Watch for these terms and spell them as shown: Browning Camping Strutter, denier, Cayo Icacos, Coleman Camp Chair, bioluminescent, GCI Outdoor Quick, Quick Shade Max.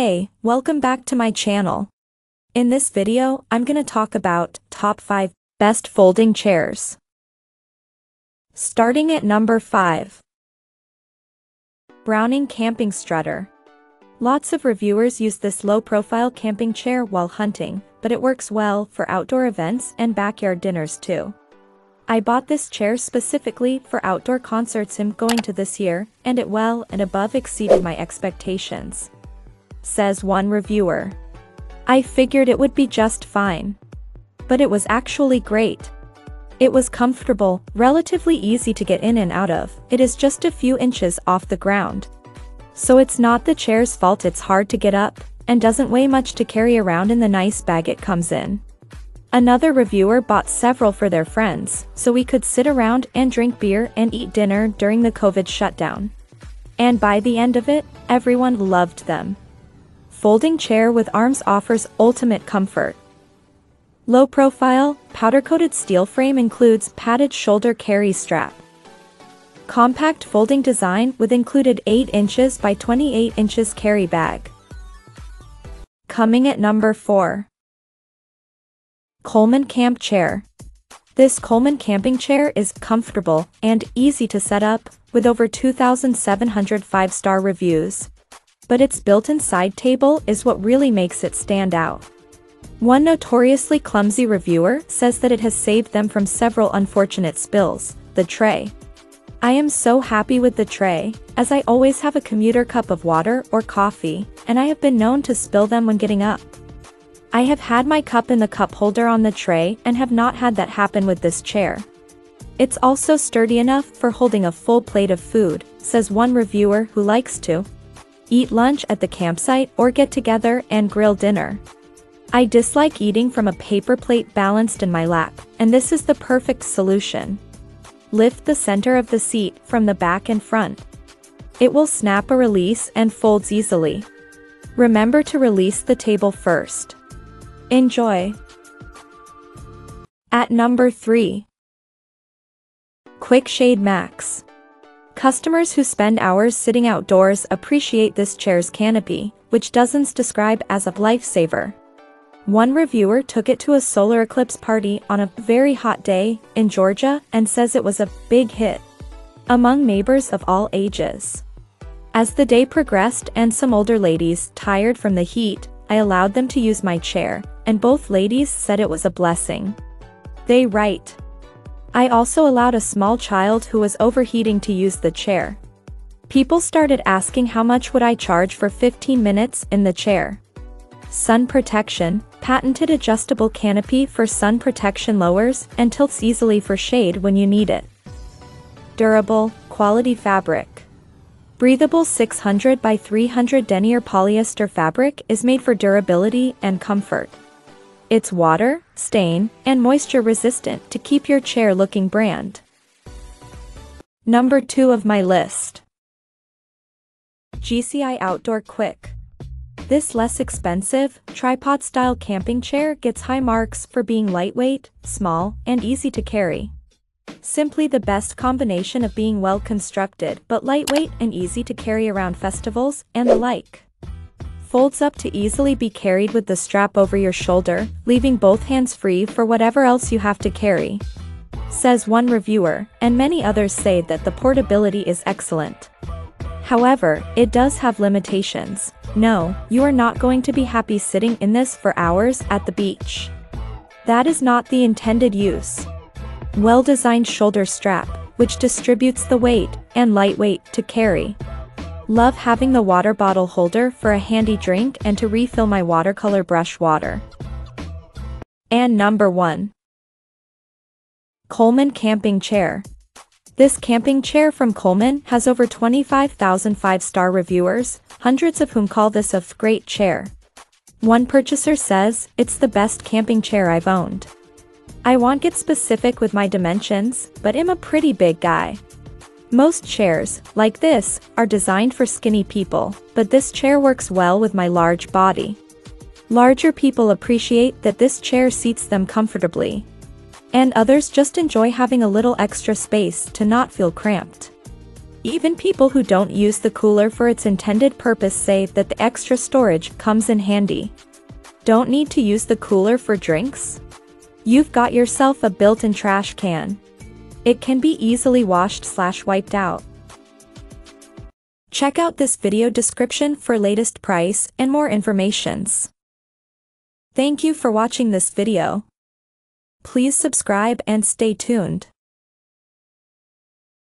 Hey, welcome back to my channel. In this video, I'm gonna talk about top 5 best folding chairs. Starting at number 5. Browning Camping Strutter. Lots of reviewers use this low-profile camping chair while hunting, but it works well for outdoor events and backyard dinners too. I bought this chair specifically for outdoor concerts I'm going to this year, and it well and above exceeded my expectations. Says one reviewer. I figured it would be just fine. But it was actually great. It was comfortable, relatively easy to get in and out of, it is just a few inches off the ground. So it's not the chair's fault it's hard to get up, and doesn't weigh much to carry around in the nice bag it comes in. Another reviewer bought several for their friends, so we could sit around and drink beer and eat dinner during the COVID shutdown. And by the end of it, everyone loved them. Folding chair with arms offers ultimate comfort. Low-profile, powder-coated steel frame includes padded shoulder carry strap. Compact folding design with included 8 inches by 28 inches carry bag. Coming at number 4. Coleman Camp Chair. This Coleman camping chair is comfortable and easy to set up, with over 2,700 5-star reviews. But its built-in side table is what really makes it stand out. One notoriously clumsy reviewer says that it has saved them from several unfortunate spills, the tray. I am so happy with the tray, as I always have a commuter cup of water or coffee, and I have been known to spill them when getting up. I have had my cup in the cup holder on the tray and have not had that happen with this chair. It's also sturdy enough for holding a full plate of food, says one reviewer who likes to eat lunch at the campsite or get together and grill dinner. I dislike eating from a paper plate balanced in my lap, and this is the perfect solution. Lift the center of the seat from the back and front. It will snap a release and folds easily. Remember to release the table first. Enjoy! At number 3. Quick Shade Max. Customers who spend hours sitting outdoors appreciate this chair's canopy, which dozens describe as a lifesaver. One reviewer took it to a solar eclipse party on a very hot day in Georgia and says it was a big hit among neighbors of all ages. As the day progressed and some older ladies tired from the heat, I allowed them to use my chair, and both ladies said it was a blessing. They write. I also allowed a small child who was overheating to use the chair. People started asking how much would I charge for 15 minutes in the chair. Sun protection, patented adjustable canopy for sun protection lowers and tilts easily for shade when you need it. Durable, quality fabric. Breathable 600 by 300 denier polyester fabric is made for durability and comfort. It's water, stain, and moisture resistant to keep your chair looking brand. Number 2 of my list. GCI Outdoor Quick. This less expensive, tripod-style camping chair gets high marks for being lightweight, small, and easy to carry. Simply the best combination of being well constructed but lightweight and easy to carry around festivals and the like. Folds up to easily be carried with the strap over your shoulder, leaving both hands free for whatever else you have to carry. Says one reviewer, and many others say that the portability is excellent. However, it does have limitations. No, you are not going to be happy sitting in this for hours at the beach. That is not the intended use. Well-designed shoulder strap, which distributes the weight, and lightweight to carry. Love having the water bottle holder for a handy drink and to refill my watercolor brush water. And number 1. Coleman Camping Chair. This camping chair from Coleman has over 25,000 5-star reviewers, hundreds of whom call this a great chair. One purchaser says, it's the best camping chair I've owned. I won't get specific with my dimensions, but I'm a pretty big guy. Most chairs, like this, are designed for skinny people, but this chair works well with my large body. Larger people appreciate that this chair seats them comfortably. And others just enjoy having a little extra space to not feel cramped. Even people who don't use the cooler for its intended purpose say that the extra storage comes in handy. Don't need to use the cooler for drinks? You've got yourself a built-in trash can. It can be easily washed/wiped out. Check out this video description for latest price and more informations. Thank you for watching this video. Please subscribe and stay tuned.